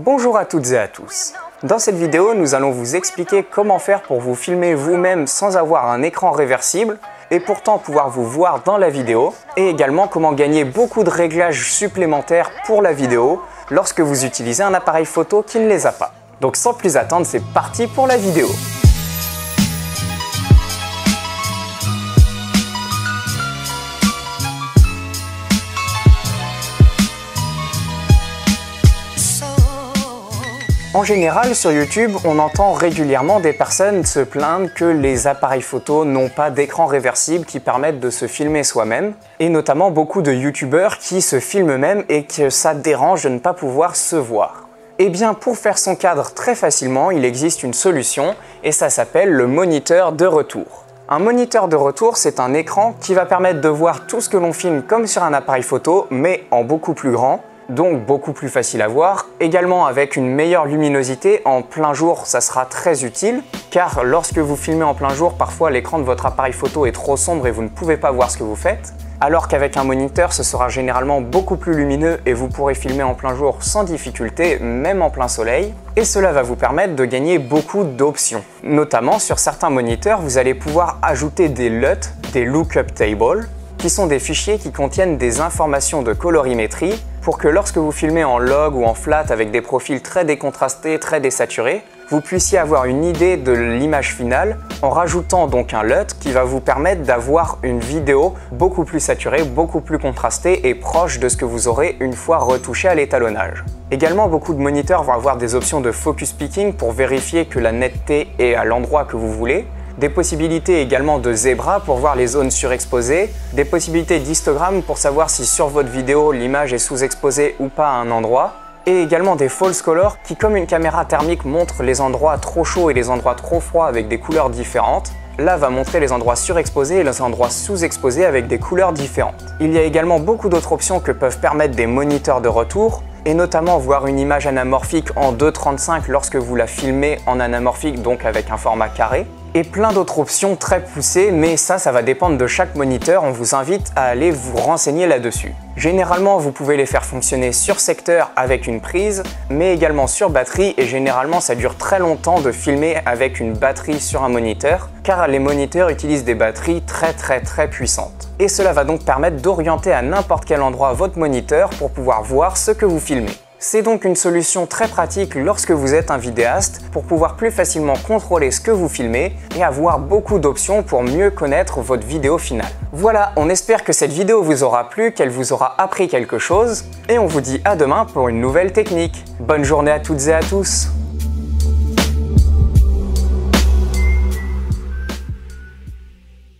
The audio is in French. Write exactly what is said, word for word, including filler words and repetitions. Bonjour à toutes et à tous. Dans cette vidéo, nous allons vous expliquer comment faire pour vous filmer vous-même sans avoir un écran réversible et pourtant pouvoir vous voir dans la vidéo, et également comment gagner beaucoup de réglages supplémentaires pour la vidéo lorsque vous utilisez un appareil photo qui ne les a pas. Donc sans plus attendre, c'est parti pour la vidéo. En général, sur YouTube, on entend régulièrement des personnes se plaindre que les appareils photo n'ont pas d'écran réversible qui permettent de se filmer soi-même, et notamment beaucoup de YouTubeurs qui se filment eux-mêmes et que ça dérange de ne pas pouvoir se voir. Eh bien, pour faire son cadre très facilement, il existe une solution, et ça s'appelle le moniteur de retour. Un moniteur de retour, c'est un écran qui va permettre de voir tout ce que l'on filme comme sur un appareil photo, mais en beaucoup plus grand, donc beaucoup plus facile à voir, également avec une meilleure luminosité. En plein jour, ça sera très utile, car lorsque vous filmez en plein jour, parfois l'écran de votre appareil photo est trop sombre et vous ne pouvez pas voir ce que vous faites, alors qu'avec un moniteur, ce sera généralement beaucoup plus lumineux et vous pourrez filmer en plein jour sans difficulté, même en plein soleil, et cela va vous permettre de gagner beaucoup d'options. Notamment, sur certains moniteurs, vous allez pouvoir ajouter des L U T, des Lookup Tables, qui sont des fichiers qui contiennent des informations de colorimétrie pour que lorsque vous filmez en log ou en flat avec des profils très décontrastés, très désaturés, vous puissiez avoir une idée de l'image finale en rajoutant donc un L U T qui va vous permettre d'avoir une vidéo beaucoup plus saturée, beaucoup plus contrastée et proche de ce que vous aurez une fois retouché à l'étalonnage. Également, beaucoup de moniteurs vont avoir des options de focus peaking pour vérifier que la netteté est à l'endroit que vous voulez, des possibilités également de zébra pour voir les zones surexposées, des possibilités d'histogramme pour savoir si sur votre vidéo l'image est sous-exposée ou pas à un endroit, et également des false colors qui, comme une caméra thermique, montre les endroits trop chauds et les endroits trop froids avec des couleurs différentes. Là va montrer les endroits surexposés et les endroits sous-exposés avec des couleurs différentes. Il y a également beaucoup d'autres options que peuvent permettre des moniteurs de retour, et notamment voir une image anamorphique en deux trente-cinq lorsque vous la filmez en anamorphique, donc avec un format carré, et plein d'autres options très poussées, mais ça, ça va dépendre de chaque moniteur. On vous invite à aller vous renseigner là-dessus. Généralement, vous pouvez les faire fonctionner sur secteur avec une prise, mais également sur batterie, et généralement, ça dure très longtemps de filmer avec une batterie sur un moniteur, car les moniteurs utilisent des batteries très très très puissantes. Et cela va donc permettre d'orienter à n'importe quel endroit votre moniteur pour pouvoir voir ce que vous filmez. C'est donc une solution très pratique lorsque vous êtes un vidéaste pour pouvoir plus facilement contrôler ce que vous filmez et avoir beaucoup d'options pour mieux connaître votre vidéo finale. Voilà, on espère que cette vidéo vous aura plu, qu'elle vous aura appris quelque chose, et on vous dit à demain pour une nouvelle technique. Bonne journée à toutes et à tous!